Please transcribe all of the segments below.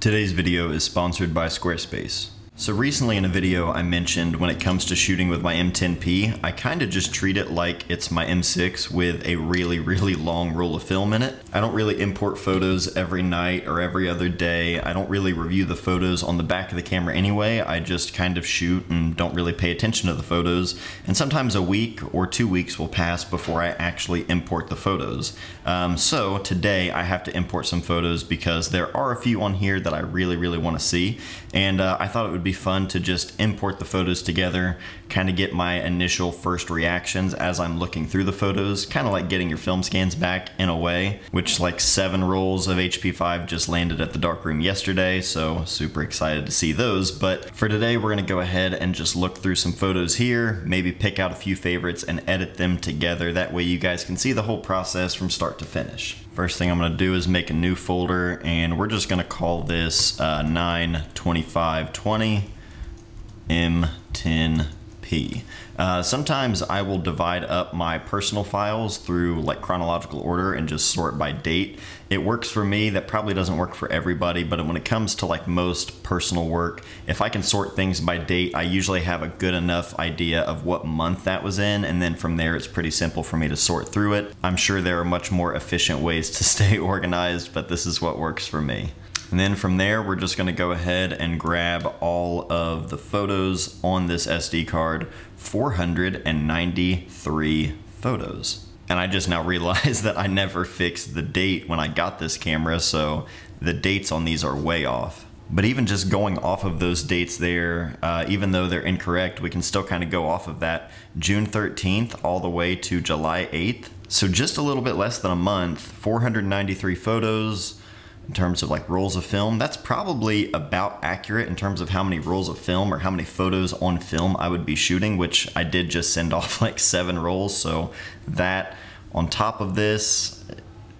Today's video is sponsored by Squarespace. So recently in a video I mentioned when it comes to shooting with my M10-P, I kind of just treat it like it's my M6 with a really long roll of film in it. I don't really import photos every night or every other day. I don't really review the photos on the back of the camera anyway. I just kind of shoot and don't really pay attention to the photos. And sometimes a week or 2 weeks will pass before I actually import the photos. So today I have to import some photos because there are a few on here that I really want to see. And I thought it would be fun to just import the photos together, kind of get my initial first reactions as I'm looking through the photos, kind of like getting your film scans back in a way, which like 7 rolls of HP5 just landed at the darkroom yesterday, so super excited to see those. But for today we're going to go ahead and just look through some photos here, maybe pick out a few favorites and edit them together. That way you guys can see the whole process from start to finish. First thing I'm going to do is make a new folder, and we're just going to call this 92520 M10-P. Sometimes I will divide up my personal files through like chronological order and just sort by date. It works for me. That probably doesn't work for everybody, but when it comes to like most personal work, if I can sort things by date, I usually have a good enough idea of what month that was in, and then from there it's pretty simple for me to sort through it. I'm sure there are much more efficient ways to stay organized, but this is what works for me. And then from there, we're just gonna go ahead and grab all of the photos on this SD card, 493 photos. And I just now realized that I never fixed the date when I got this camera, so the dates on these are way off. But even just going off of those dates there, even though they're incorrect, we can still kind of go off of that June 13th all the way to July 8th. So just a little bit less than a month, 493 photos. In terms of like rolls of film, that's probably about accurate in terms of how many rolls of film or how many photos on film I would be shooting, which I did just send off like 7 rolls. So that on top of this,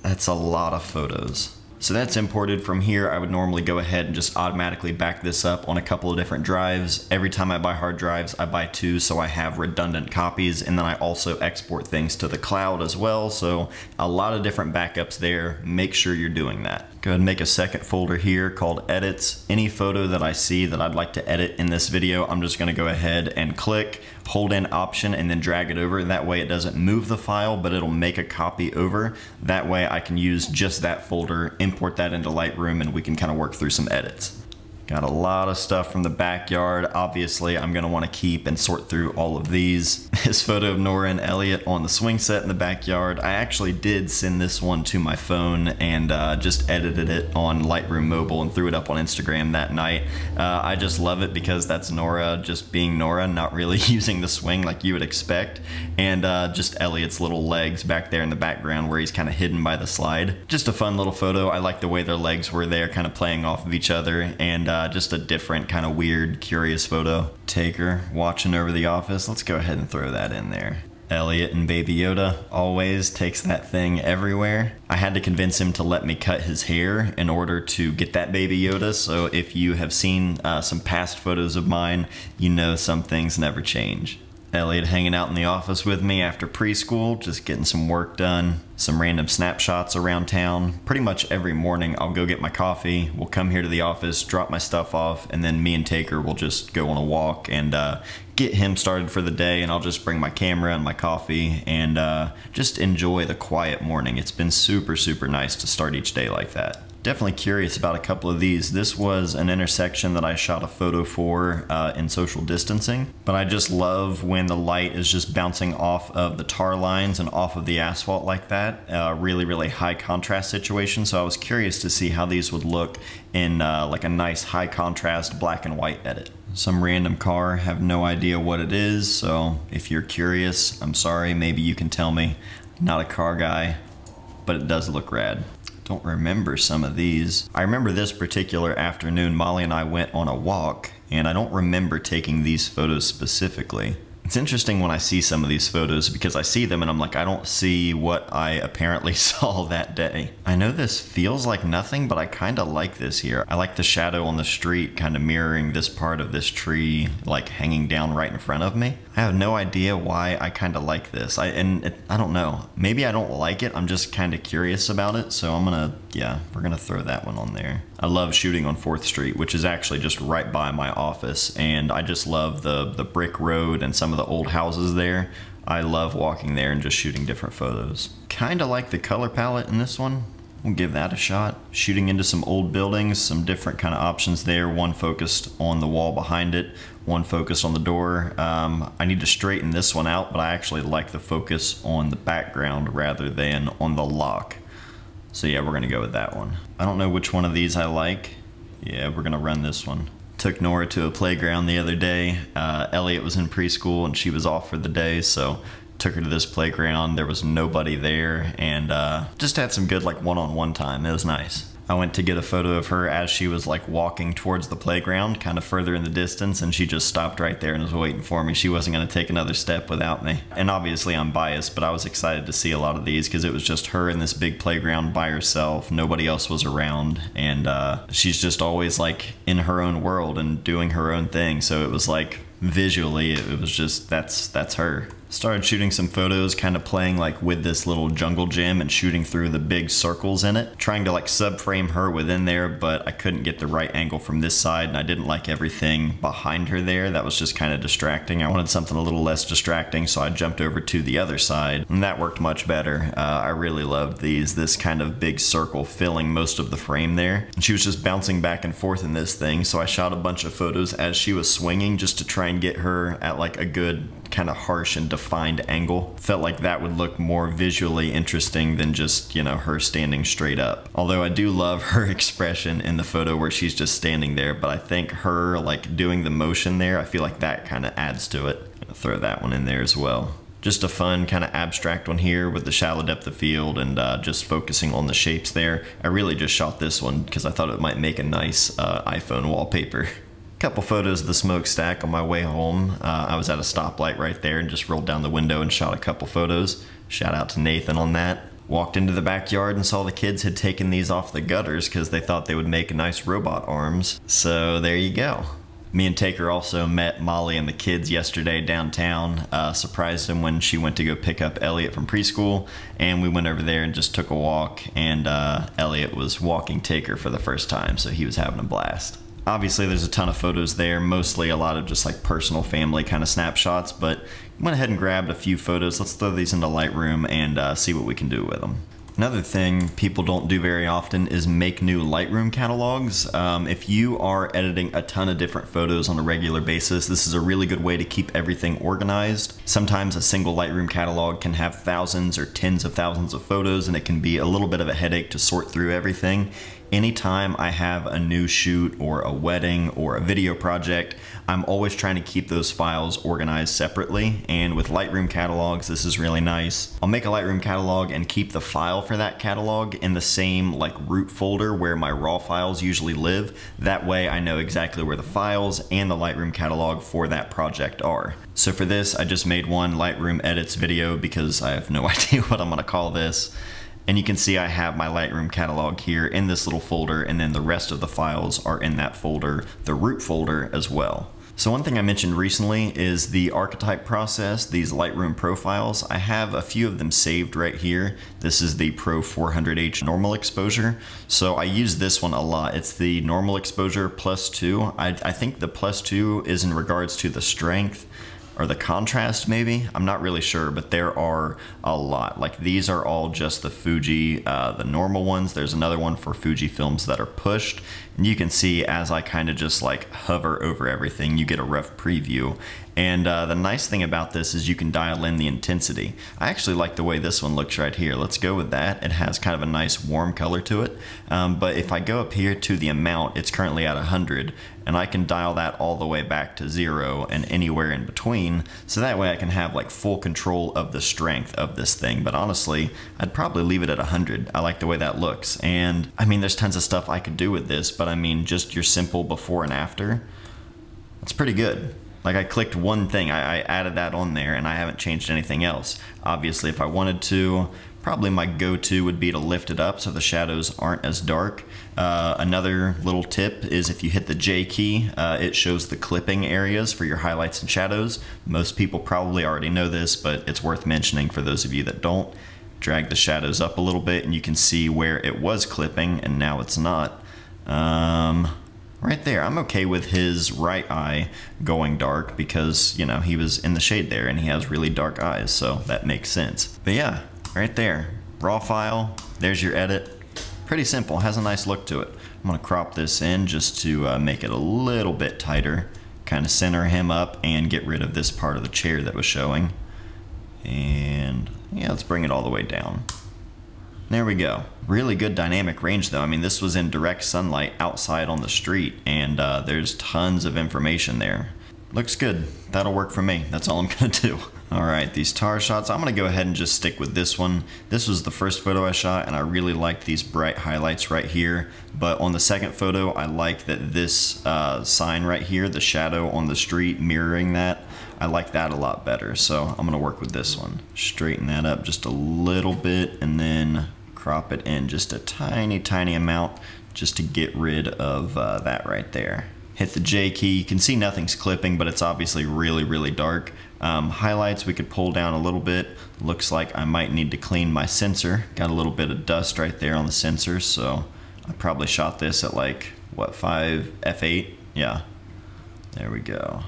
that's a lot of photos. So that's imported. From here, I would normally go ahead and just automatically back this up on a couple of different drives. Every time I buy hard drives, I buy 2, so I have redundant copies, and then I also export things to the cloud as well. So a lot of different backups there. Make sure you're doing that. Go ahead and make a second folder here called Edits. Any photo that I see that I'd like to edit in this video, I'm just gonna go ahead and click, hold in Option, and then drag it over. That way it doesn't move the file, but it'll make a copy over. That way I can use just that folder, import that into Lightroom, and we can kind of work through some edits. Got a lot of stuff from the backyard. Obviously, I'm gonna wanna keep and sort through all of these. This photo of Nora and Elliot on the swing set in the backyard. I actually did send this one to my phone and just edited it on Lightroom Mobile and threw it up on Instagram that night. I just love it because that's Nora just being Nora, not really using the swing like you would expect. And just Elliot's little legs back there in the background where he's kind of hidden by the slide. Just a fun little photo. I like the way their legs were there, kind of playing off of each other. And just a different kind of weird, curious photo. Taker watching over the office. Let's go ahead and throw that in there. Elliot and Baby Yoda always takes that thing everywhere. I had to convince him to let me cut his hair in order to get that Baby Yoda, so if you have seen some past photos of mine, you know some things never change. Elliot hanging out in the office with me after preschool, just getting some work done. Some random snapshots around town. Pretty much every morning I'll go get my coffee, we'll come here to the office, drop my stuff off, and then me and Taker will just go on a walk and get him started for the day, and I'll just bring my camera and my coffee and just enjoy the quiet morning. It's been super nice to start each day like that. Definitely curious about a couple of these. This was an intersection that I shot a photo for in social distancing, but I just love when the light is just bouncing off of the tar lines and off of the asphalt like that. Really high contrast situation, so I was curious to see how these would look in like a nice high contrast black and white edit. Some random car, have no idea what it is, so if you're curious, I'm sorry, maybe you can tell me. Not a car guy, but it does look rad. Don't remember some of these. I remember this particular afternoon, Molly and I went on a walk, and I don't remember taking these photos specifically, It's interesting when I see some of these photos, because I see them and I'm like, I don't see what I apparently saw that day. I know this feels like nothing, but I kind of like this here. I like the shadow on the street kind of mirroring this part of this tree, like hanging down right in front of me. I have no idea why I kind of like this. I don't know. Maybe I don't like it. I'm just kind of curious about it. So I'm gonna, yeah, we're gonna throw that one on there. I love shooting on 4th Street, which is actually just right by my office. And I just love the brick road and some of the old houses there. I love walking there and just shooting different photos. Kind of like the color palette in this one. We'll give that a shot. Shooting into some old buildings, some different kind of options there. One focused on the wall behind it, one focused on the door. I need to straighten this one out, but I actually like the focus on the background rather than on the lock. So yeah, we're gonna go with that one. I don't know which one of these I like. Yeah, we're gonna run this one. Took Nora to a playground the other day. Elliot was in preschool and she was off for the day, so took her to this playground. There was nobody there, and just had some good like one-on-one time. It was nice. I went to get a photo of her as she was like walking towards the playground, kind of further in the distance, and she just stopped right there and was waiting for me. She wasn't gonna take another step without me. And obviously I'm biased, but I was excited to see a lot of these because it was just her in this big playground by herself. Nobody else was around, and she's just always like in her own world and doing her own thing. So it was like, visually, it was just, that's her. Started shooting some photos, kind of playing like with this little jungle gym and shooting through the big circles in it, trying to like subframe her within there, but I couldn't get the right angle from this side and I didn't like everything behind her there. That was just kind of distracting. I wanted something a little less distracting, so I jumped over to the other side and that worked much better. I really loved these, this kind of big circle filling most of the frame there. And she was just bouncing back and forth in this thing, so I shot a bunch of photos as she was swinging just to try and get her at like a good kind of harsh and defined angle. Felt like that would look more visually interesting than just, you know, her standing straight up. Although I do love her expression in the photo where she's just standing there, but I think her like doing the motion there, I feel like that kind of adds to it. I'm gonna throw that one in there as well. Just a fun kind of abstract one here with the shallow depth of field and just focusing on the shapes there. I really just shot this one because I thought it might make a nice iPhone wallpaper. Couple photos of the smokestack on my way home. I was at a stoplight right there and just rolled down the window and shot a couple photos. Shout out to Nathan on that. Walked into the backyard and saw the kids had taken these off the gutters because they thought they would make nice robot arms. So there you go. Me and Taker also met Molly and the kids yesterday downtown. Surprised them when she went to go pick up Elliot from preschool, and we went over there and just took a walk, and Elliot was walking Taker for the first time, so he was having a blast. Obviously there's a ton of photos there, mostly a lot of just like personal family kind of snapshots, but went ahead and grabbed a few photos. Let's throw these into Lightroom and see what we can do with them. Another thing people don't do very often is make new Lightroom catalogs. If you are editing a ton of different photos on a regular basis, this is a really good way to keep everything organized. Sometimes a single Lightroom catalog can have thousands or tens of thousands of photos, and it can be a little bit of a headache to sort through everything. Anytime I have a new shoot or a wedding or a video project, I'm always trying to keep those files organized separately, and with Lightroom catalogs, this is really nice. I'll make a Lightroom catalog and keep the file for that catalog in the same like root folder where my raw files usually live. That way I know exactly where the files and the Lightroom catalog for that project are. So for this, I just made one Lightroom edits video because I have no idea what I'm gonna call this. And you can see I have my Lightroom catalog here in this little folder, and then the rest of the files are in that folder, the root folder as well. So one thing I mentioned recently is the Archetype Process, these Lightroom profiles. I have a few of them saved right here. This is the Pro 400H normal exposure. So I use this one a lot. It's the normal exposure +2. I think the +2 is in regards to the strength, or the contrast maybe, I'm not really sure, but there are a lot. Like these are all just the Fuji, the normal ones. There's another one for Fujifilms that are pushed. And you can see as I kind of just like hover over everything, you get a rough preview. And the nice thing about this is you can dial in the intensity. I actually like the way this one looks right here. Let's go with that. It has kind of a nice warm color to it. But if I go up here to the amount, it's currently at 100. And I can dial that all the way back to 0 and anywhere in between. So that way I can have like full control of the strength of this thing. But honestly, I'd probably leave it at 100. I like the way that looks. And I mean, there's tons of stuff I could do with this, but I mean, just your simple before and after, it's pretty good. Like I clicked one thing, I added that on there and I haven't changed anything else. Obviously if I wanted to, probably my go-to would be to lift it up so the shadows aren't as dark. Another little tip is if you hit the J key, it shows the clipping areas for your highlights and shadows. Most people probably already know this, but it's worth mentioning for those of you that don't. Drag the shadows up a little bit and you can see where it was clipping and now it's not. Right there, I'm okay with his right eye going dark because, you know, he was in the shade there and he has really dark eyes, so that makes sense. But yeah, right there, raw file, there's your edit. Pretty simple, has a nice look to it. I'm gonna crop this in just to make it a little bit tighter, kind of center him up and get rid of this part of the chair that was showing. And yeah, let's bring it all the way down. There we go. Really good dynamic range though. I mean, this was in direct sunlight outside on the street, and there's tons of information there. Looks good. That'll work for me. That's all I'm gonna do. All right, these tar shots, I'm gonna go ahead and just stick with this one. This was the first photo I shot, and I really liked these bright highlights right here. But on the second photo, I like that this sign right here, the shadow on the street mirroring that, I like that a lot better. So I'm gonna work with this one. Straighten that up just a little bit, and then crop it in just a tiny, tiny amount just to get rid of that right there. Hit the J key, you can see nothing's clipping, but it's obviously really, really dark. Highlights we could pull down a little bit. Looks like I might need to clean my sensor. Got a little bit of dust right there on the sensor, so I probably shot this at like, what, 5 f/8? Yeah, there we go.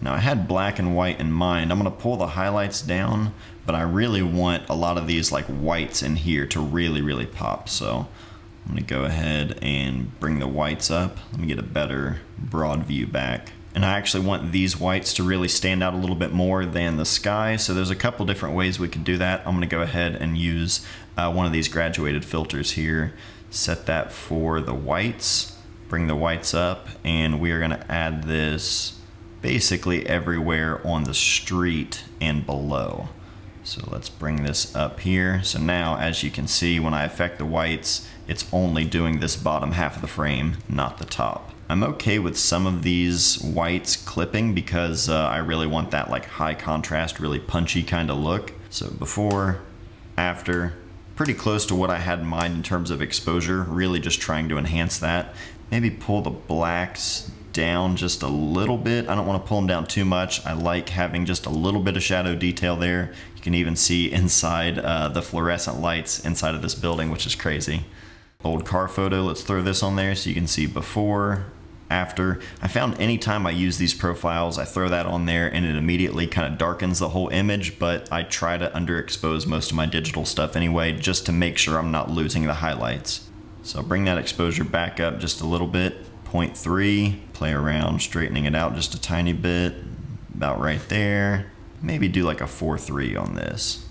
Now I had black and white in mind. I'm gonna pull the highlights down, but I really want a lot of these like whites in here to really, really pop. So I'm gonna go ahead and bring the whites up. Let me get a better broad view back. And I actually want these whites to really stand out a little bit more than the sky. So there's a couple different ways we can do that. I'm gonna go ahead and use one of these graduated filters here. Set that for the whites, bring the whites up, and we are gonna add this basically everywhere on the street and below. So let's bring this up here. So now, as you can see, when I affect the whites, it's only doing this bottom half of the frame, not the top. I'm okay with some of these whites clipping because I really want that like high contrast, really punchy kind of look. So before, after, pretty close to what I had in mind in terms of exposure, really just trying to enhance that. Maybe pull the blacks down just a little bit. I don't want to pull them down too much. I like having just a little bit of shadow detail there. You can even see inside the fluorescent lights inside of this building, which is crazy. Old car photo, let's throw this on there so you can see before, after. I found anytime I use these profiles, I throw that on there and it immediately kind of darkens the whole image, but I try to underexpose most of my digital stuff anyway, just to make sure I'm not losing the highlights. So I'll bring that exposure back up just a little bit. 0.3, play around, straightening it out just a tiny bit, about right there. Maybe do like a 4.3 on this.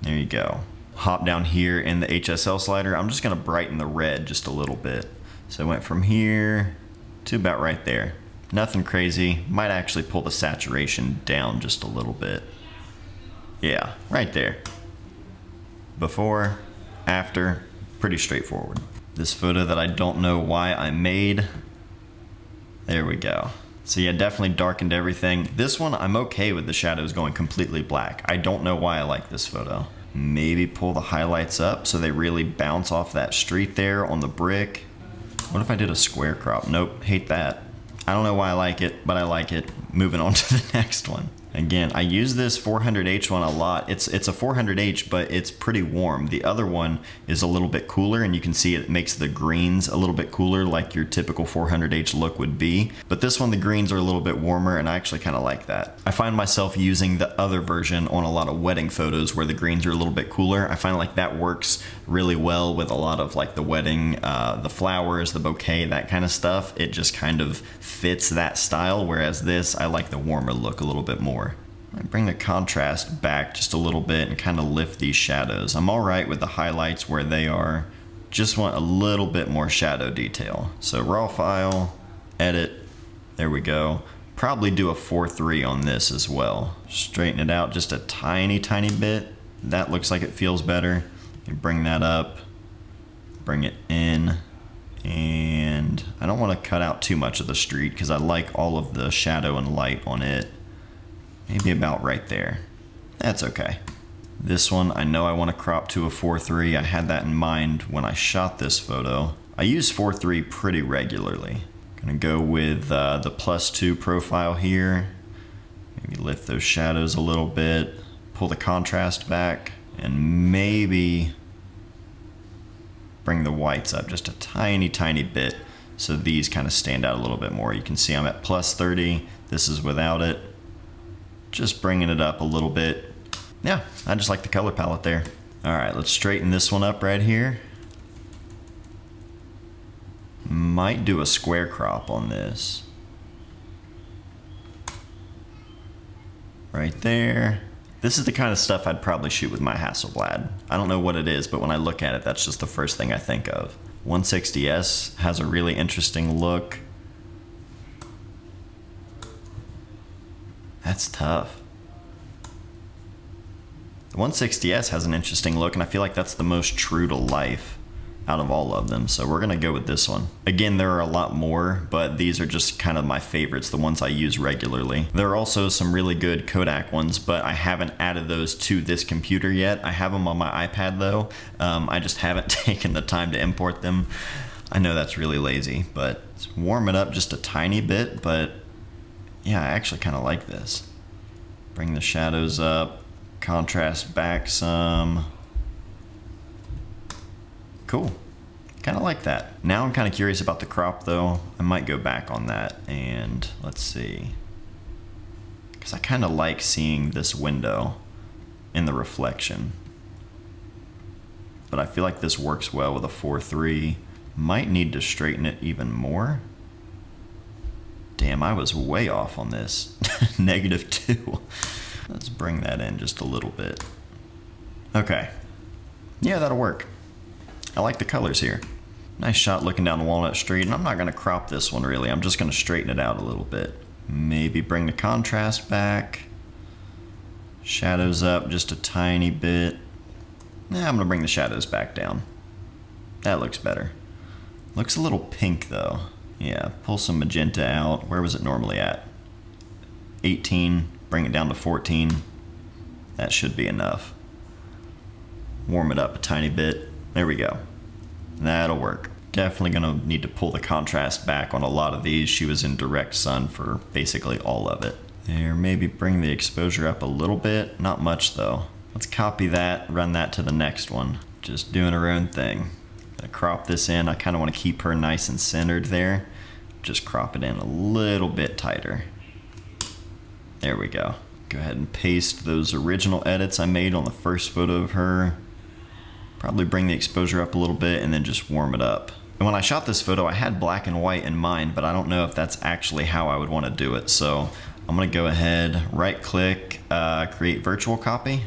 There you go. Hop down here in the HSL slider. I'm just gonna brighten the red just a little bit. So I went from here to about right there. Nothing crazy. Might actually pull the saturation down just a little bit. Yeah, right there. Before, after, pretty straightforward. This photo that I don't know why I made. There we go. So yeah, definitely darkened everything. This one, I'm okay with the shadows going completely black. I don't know why I like this photo. Maybe pull the highlights up so they really bounce off that street there on the brick. What if I did a square crop? Nope, hate that. I don't know why I like it, but I like it. Moving on to the next one. Again, I use this 400H one a lot. It's a 400H, but it's pretty warm. The other one is a little bit cooler, and you can see it makes the greens a little bit cooler, like your typical 400H look would be. But this one, the greens are a little bit warmer, and I actually kind of like that. I find myself using the other version on a lot of wedding photos where the greens are a little bit cooler. I find like that works really well with a lot of like the wedding, the flowers, the bouquet, that kind of stuff. It just kind of fits that style, whereas this, I like the warmer look a little bit more. I bring the contrast back just a little bit and kind of lift these shadows. I'm all right with the highlights where they are. Just want a little bit more shadow detail. So raw file, edit, there we go. Probably do a 4.3 on this as well. Straighten it out just a tiny, tiny bit. That looks like it feels better. You bring that up, bring it in, and I don't don't want to cut out too much of the street because I like all of the shadow and light on it. Maybe about right there. That's okay. This one, I know I want to crop to a 4:3. I had that in mind when I shot this photo. I use 4:3 pretty regularly. I'm gonna go with the +2 profile here. Maybe lift those shadows a little bit, pull the contrast back, and maybe bring the whites up just a tiny bit so these kind of stand out a little bit more. You can see I'm at +30. This is without it. Just bringing it up a little bit. Yeah, I just like the color palette there. All right, let's straighten this one up right here. Might do a square crop on this. Right there. This is the kind of stuff I'd probably shoot with my Hasselblad. I don't know what it is, but when I look at it, that's just the first thing I think of. 160S has a really interesting look. That's tough. The 160S has an interesting look, and I feel like that's the most true to life out of all of them, so we're gonna go with this one. Again, there are a lot more, but these are just kind of my favorites, the ones I use regularly. There are also some really good Kodak ones, but I haven't added those to this computer yet. I have them on my iPad though. I just haven't taken the time to import them. I know that's really lazy, but let's warm it up just a tiny bit, but yeah, I actually kind of like this. Bring the shadows up, contrast back some. Cool, kind of like that. Now I'm kind of curious about the crop though. I might go back on that and let's see. Because I kind of like seeing this window in the reflection. But I feel like this works well with a 4:3. Might need to straighten it even more. Damn, I was way off on this. -2. Let's bring that in just a little bit. Okay, yeah, that'll work. I like the colors here. Nice shot looking down Walnut Street, and I'm not gonna crop this one really. I'm just gonna straighten it out a little bit. Maybe bring the contrast back. Shadows up just a tiny bit. Nah, I'm gonna bring the shadows back down. That looks better. Looks a little pink though. Yeah, pull some magenta out. Where was it normally at? 18, bring it down to 14. That should be enough. Warm it up a tiny bit. There we go. That'll work. Definitely gonna need to pull the contrast back on a lot of these. She was in direct sun for basically all of it. There, maybe bring the exposure up a little bit. Not much though. Let's copy that, run that to the next one. Just doing her own thing. Gonna crop this in. I kinda wanna keep her nice and centered there. Just crop it in a little bit tighter. There we go. Go ahead and paste those original edits I made on the first photo of her. Probably bring the exposure up a little bit and then just warm it up. And when I shot this photo, I had black and white in mind, but I don't know if that's actually how I would want to do it. So I'm gonna go ahead, right click, create virtual copy.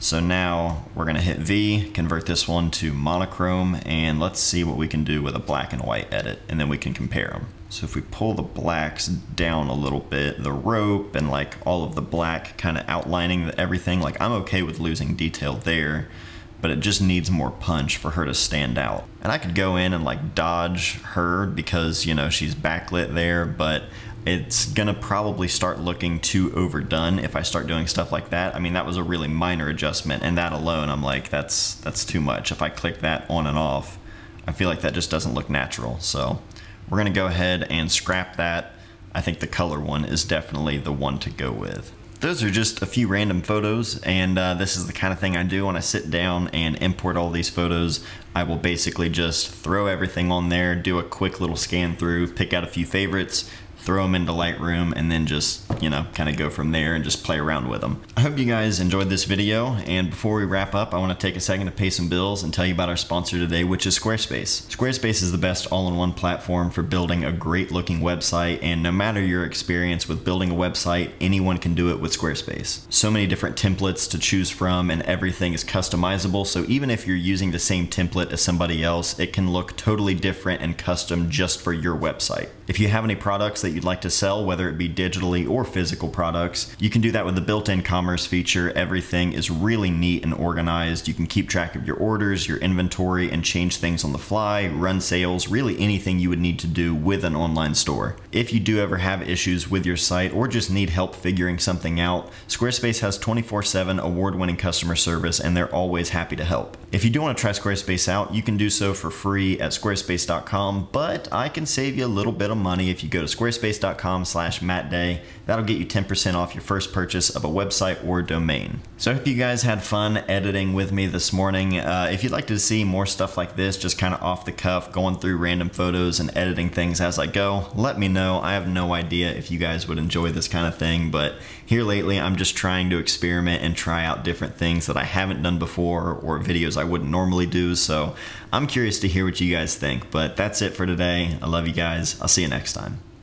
So now we're gonna hit V, convert this one to monochrome, and let's see what we can do with a black and white edit, and then we can compare them. So if we pull the blacks down a little bit, the rope and like all of the black kind of outlining everything, like I'm okay with losing detail there, but it just needs more punch for her to stand out. And I could go in and like dodge her because, you know, she's backlit there, but it's gonna probably start looking too overdone if I start doing stuff like that. I mean, that was a really minor adjustment, and that alone, I'm like, that's too much. If I click that on and off, I feel like that just doesn't look natural. So we're gonna go ahead and scrap that. I think the color one is definitely the one to go with. Those are just a few random photos, and this is the kind of thing I do when I sit down and import all these photos. I will basically just throw everything on there, do a quick little scan through, pick out a few favorites, throw them into Lightroom, and then just, you know, kind of go from there and just play around with them. I hope you guys enjoyed this video, and before we wrap up, I want to take a second to pay some bills and tell you about our sponsor today, which is Squarespace. Squarespace is the best all-in-one platform for building a great looking website, and no matter your experience with building a website, anyone can do it with Squarespace. So many different templates to choose from, and everything is customizable, so even if you're using the same template as somebody else, it can look totally different and custom just for your website. If you have any products that you'd like to sell, whether it be digitally or physical products. You can do that with the built-in commerce feature. Everything is really neat and organized. You can keep track of your orders, your inventory, and change things on the fly, run sales, really anything you would need to do with an online store. If you do ever have issues with your site or just need help figuring something out, Squarespace has 24/7 award-winning customer service, and they're always happy to help. If you do want to try Squarespace out, you can do so for free at squarespace.com, but I can save you a little bit of money if you go to squarespace.com/mattday. That'll get you 10% off your first purchase of a website or domain. So I hope you guys had fun editing with me this morning. If you'd like to see more stuff like this, just kind of off the cuff, going through random photos and editing things as I go, let me know. I have no idea if you guys would enjoy this kind of thing, but here lately I'm just trying to experiment and try out different things that I haven't done before or videos I wouldn't normally do. So I'm curious to hear what you guys think, but that's it for today. I love you guys. I'll see you next time.